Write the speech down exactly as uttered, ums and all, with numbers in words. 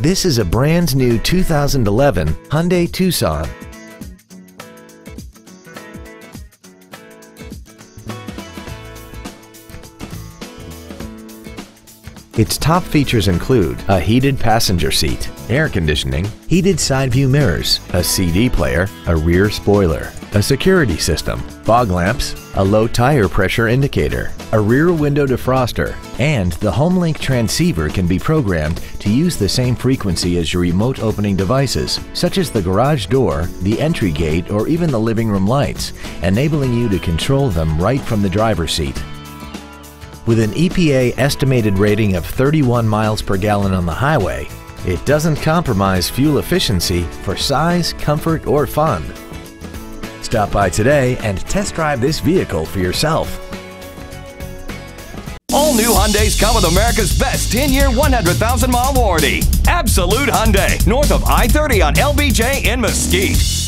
This is a brand new two thousand eleven Hyundai Tucson. Its top features include a heated passenger seat, air conditioning, heated side view mirrors, a C D player, a rear spoiler, a security system, fog lamps, a low tire pressure indicator, a rear window defroster, and the HomeLink transceiver can be programmed to use the same frequency as your remote opening devices, such as the garage door, the entry gate, or even the living room lights, enabling you to control them right from the driver's seat. With an E P A estimated rating of thirty-one miles per gallon on the highway, it doesn't compromise fuel efficiency for size, comfort, or fun. Stop by today and test drive this vehicle for yourself. All new Hyundais come with America's best ten-year, one hundred thousand mile warranty. Absolute Hyundai, north of I thirty on L B J in Mesquite.